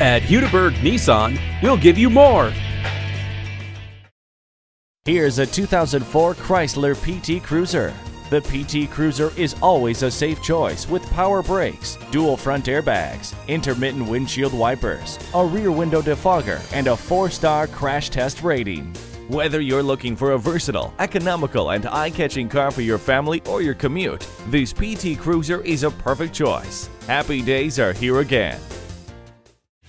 At Hudiburg Nissan, we'll give you more. Here's a 2004 Chrysler PT Cruiser. The PT Cruiser is always a safe choice with power brakes, dual front airbags, intermittent windshield wipers, a rear window defogger, and a 4-star crash test rating. Whether you're looking for a versatile, economical, and eye-catching car for your family or your commute, this PT Cruiser is a perfect choice. Happy days are here again.